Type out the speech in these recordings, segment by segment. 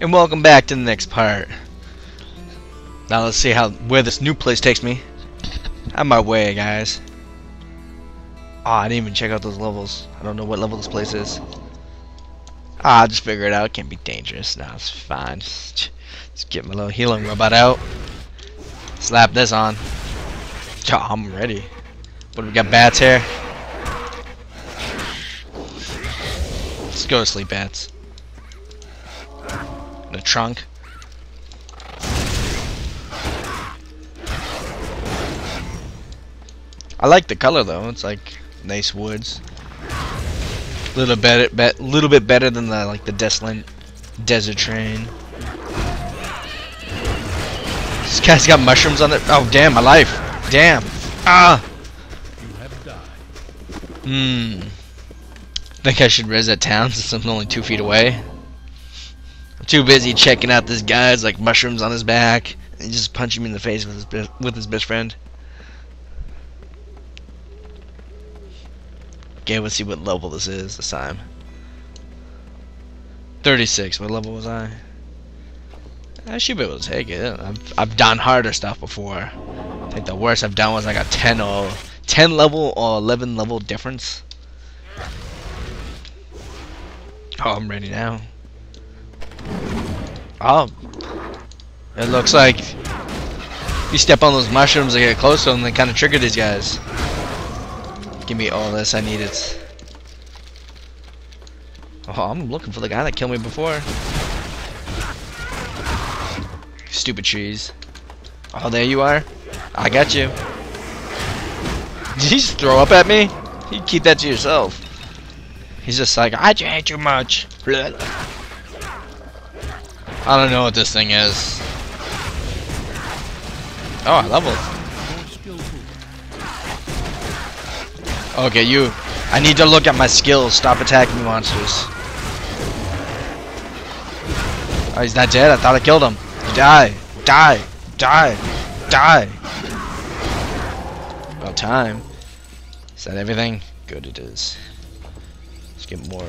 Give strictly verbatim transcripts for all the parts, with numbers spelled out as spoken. and welcome back to the next part. Now let's see how where this new place takes me. I'm my way, guys. Ah, oh, I didn't even check out those levels. I don't know what level this place is. Ah, I'll just figure it out. It can't be dangerous. No, it's fine. Just, just get my little healing robot out. Slap this on. Oh, I'm ready. What do we got? Bats here. Let's go to sleep, bats. In the trunk. I like the color though. It's like nice woods. Little better, bet, little bit better than the like the desolate desert train. This guy's got mushrooms on it. Oh damn, my life. Damn. Ah. You have died. Hmm. Think I should res that town since I'm only two feet away. I'm too busy checking out this guy's like mushrooms on his back. He just punched him in the face with his with his best friend. Okay, let's see what level this is this time. thirty-six. What level was I? I should be able to take it. I've, I've done harder stuff before. I think the worst I've done was like a ten or ten level or eleven level difference. Oh, I'm ready now. Oh, it looks like if you step on those mushrooms, they get close to them, they kind of trigger these guys. Give me all this, I need it. Oh, I'm looking for the guy that killed me before. Stupid trees. Oh, there you are. I got you. Did he just throw up at me? You keep that to yourself. He's just like, I can't too much. I don't know what this thing is. Oh, I leveled. Okay, you. I need to look at my skills. Stop attacking monsters. Oh, he's not dead. I thought I killed him. Die. Die. Die. Die. About time. Is that everything? Good, it is. Let's get more.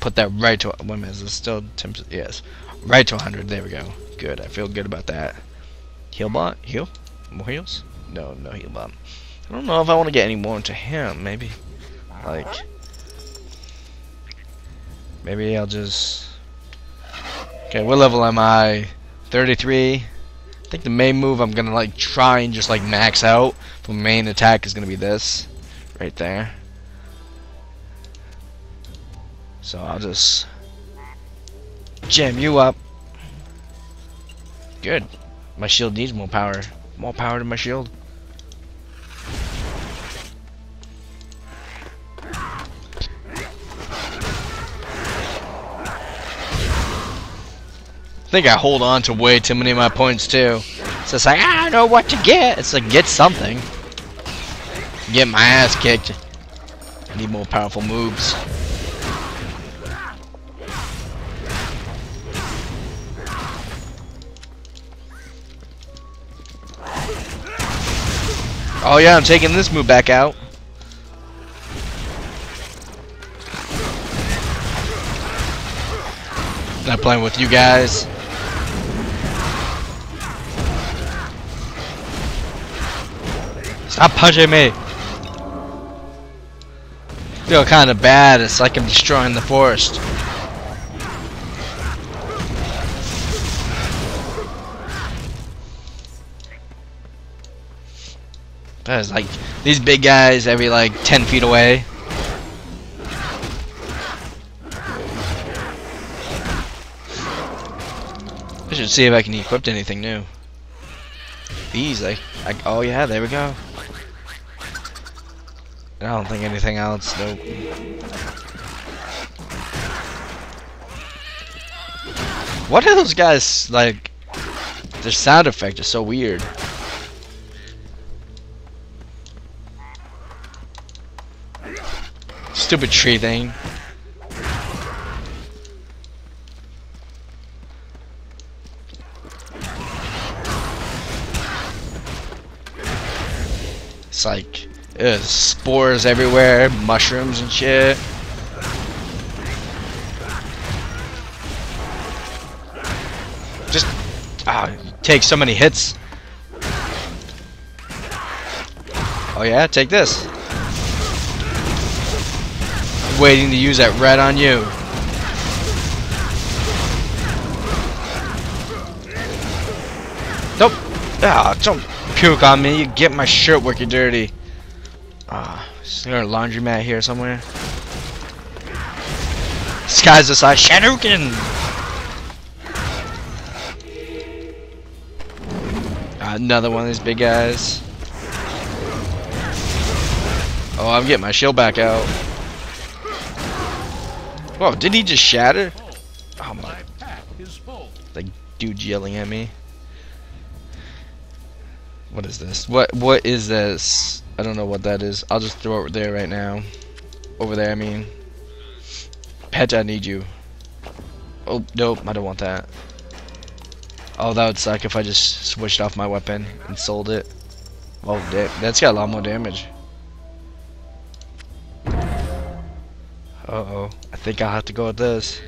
Put that right to. Wait a minute. Is this still. Yes. Right to one hundred. There we go. Good. I feel good about that. Heal bot? Heal? More heals? No, no heal bot. I don't know if I want to get any more into him. Maybe, like, maybe I'll just. Okay, what level am I? thirty-three. I think the main move I'm gonna like try and just like max out. The main attack is gonna be this, right there. So I'll just jam you up. Good. My shield needs more power. More power to my shield. I think I hold on to way too many of my points too. So it's like I don't know what to get. It's like get something. Get my ass kicked. I need more powerful moves. Oh yeah, I'm taking this move back out. Not playing with you guys. Stop punching me! I feel kinda bad, it's like I'm destroying the forest. That is like, these big guys every like ten feet away. I should see if I can equip anything new. These, I, I, oh yeah, there we go. I don't think anything else, nope. What are those guys, like, their sound effect is so weird. Stupid tree thing. It's like, ugh, spores everywhere, mushrooms and shit. Just ah, take so many hits. Oh yeah, take this. I'm waiting to use that red on you. Nope. Ah, don't puke on me. You get my shirt wicked dirty. Ah, is there a laundromat here somewhere? This guy's the size Shadouken. Ah, another one of these big guys. Oh, I'm getting my shield back out. Whoa, did he just shatter? Oh my! Like dude yelling at me. What is this? What what is this? I don't know what that is. I'll just throw it there right now. Over there, I mean. Pet, I need you. Oh nope, I don't want that. Oh, that would suck if I just switched off my weapon and sold it. Oh, that's got a lot more damage. Uh-oh. I think I'll have to go with this.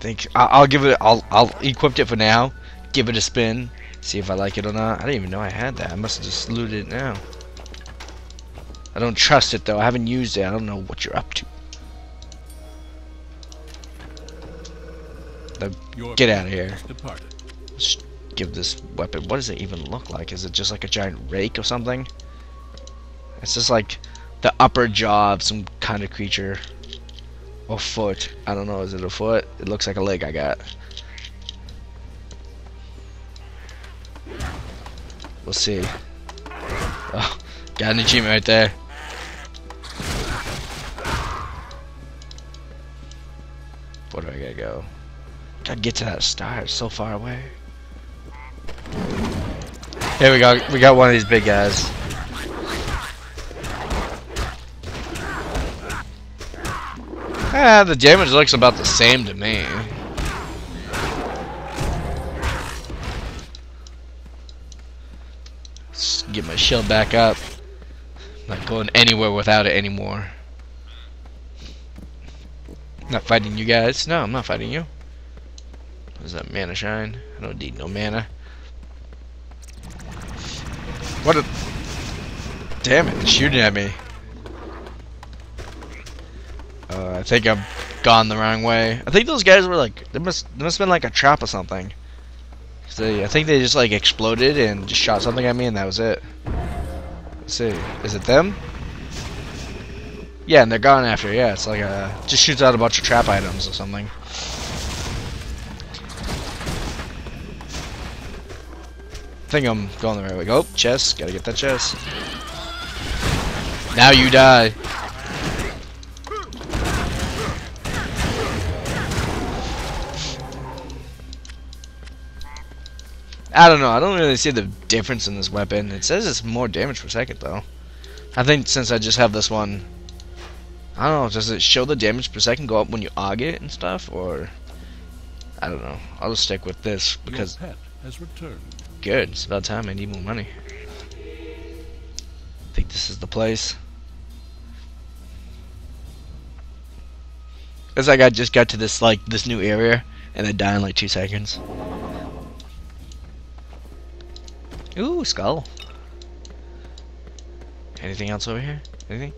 Think I'll, I'll give it. I'll I'll equip it for now. Give it a spin. See if I like it or not. I didn't even know I had that. I must have just looted it now. I don't trust it though. I haven't used it. I don't know what you're up to. The, get out of here. Let's give this weapon. What does it even look like? Is it just like a giant rake or something? It's just like the upper jaw of some kind of creature. Or foot. I don't know. Is it a foot? It looks like a leg I got. We'll see. Oh, got an achievement right there. Where do I gotta go? Gotta get to that star. It's so far away. Here we go. We got one of these big guys. Ah, the damage looks about the same to me. Let's get my shield back up. I'm not going anywhere without it anymore. I'm not fighting you guys. No, I'm not fighting you. Where's that mana shine? I don't need no mana. What a... Damn it, it's shooting at me. Uh, I think I've gone the wrong way. I think those guys were like, there must, there must have been like a trap or something. They, I think they just like exploded and just shot something at me and that was it. Let's see, is it them? Yeah, and they're gone after, yeah, it's like a, just shoots out a bunch of trap items or something. I think I'm going the right way. Oh, chest, gotta get that chest. Now you die. I don't know, I don't really see the difference in this weapon. It says it's more damage per second though. I think since I just have this one, I don't know, does it show the damage per second go up when you A U G it and stuff, or I don't know. I'll just stick with this because your pet has returned. Good, it's about time, I need more money. I think this is the place. It's like I just got to this like this new area and I die in like two seconds. Ooh, skull. Anything else over here? Anything?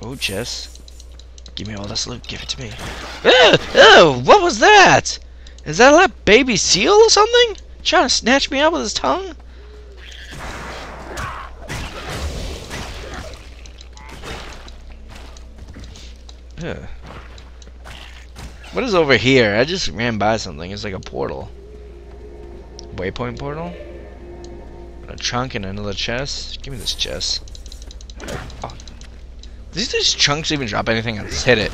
Oh, chest. Give me all this loot. Give it to me. Ew, ew, what was that? Is that a like, baby seal or something? Trying to snatch me up with his tongue? Ew. What is over here? I just ran by something. It's like a portal. Waypoint portal? A trunk and another chest. Give me this chest. Oh. Does these chunks even drop anything? I just hit it.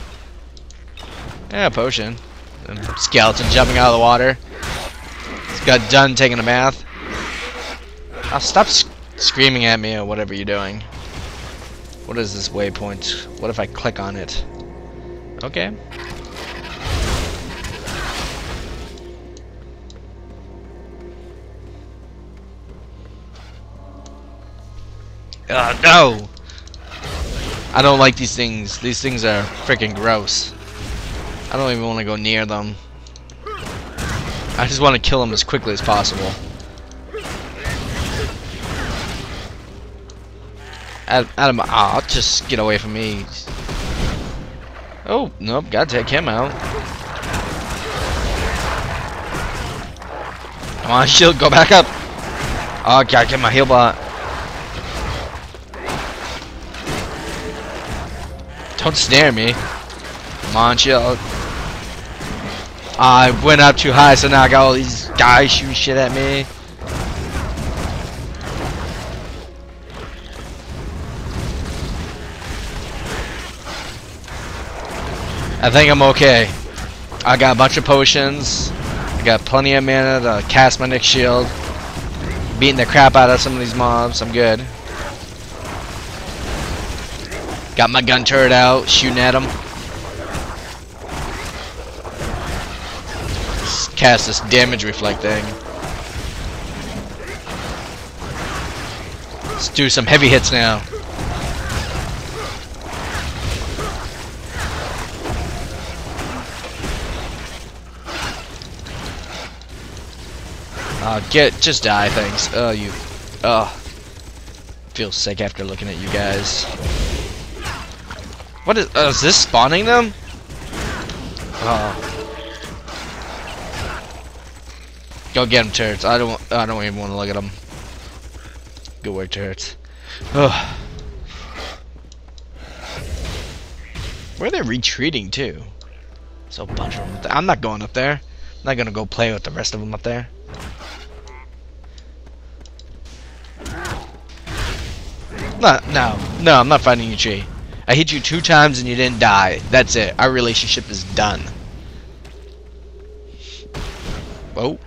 Yeah, potion. And skeleton jumping out of the water. Just got done taking a bath. Oh, stop sc screaming at me or whatever you're doing. What is this waypoint? What if I click on it? Okay. Uh, no! I don't like these things. These things are freaking gross. I don't even want to go near them. I just want to kill them as quickly as possible. Adam, Adam ah, just get away from me. Oh, nope, gotta take him out. Come on, shield, go back up. Oh, gotta get my heal bot. Don't snare me. Come on, shield. I went up too high, so now I got all these guys shooting shit at me. I think I'm okay. I got a bunch of potions. I got plenty of mana to cast my next shield. Beating the crap out of some of these mobs. I'm good. Got my gun turret out, shooting at them. Just cast this damage reflect thing. Let's do some heavy hits now. Uh, get just die, thanks. Oh, you. Oh, feel sick after looking at you guys. What is? Uh, is this spawning them? Oh. Go get them, turrets. I don't. I don't even want to look at them. Good work, turrets. Oh. Where are they retreating to? There's a bunch of them. Th I'm not going up there. I'm not gonna go play with the rest of them up there. Not, no, no, I'm not fighting you, Chi. I hit you two times and you didn't die. That's it. Our relationship is done. Whoa.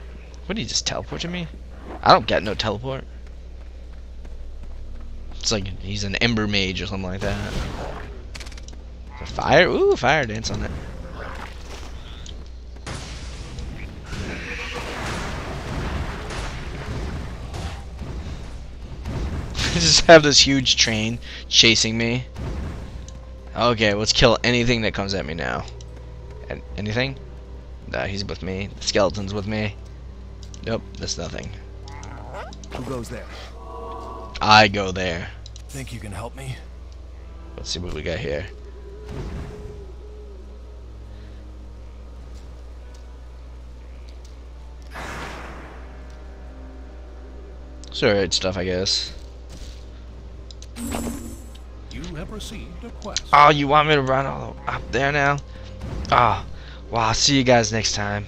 What did he just teleport to me? I don't get no teleport. It's like he's an ember mage or something like that. The fire? Ooh, fire dance on it. Just have this huge train chasing me. Okay, let's kill anything that comes at me now. And anything? Nah, he's with me. The skeleton's with me. Nope, that's nothing. Who goes there? I go there. Think you can help me? Let's see what we got here. It's alright stuff, I guess. You have received a quest. Oh, you want me to run all up there now? Ah, oh, well, I'll see you guys next time.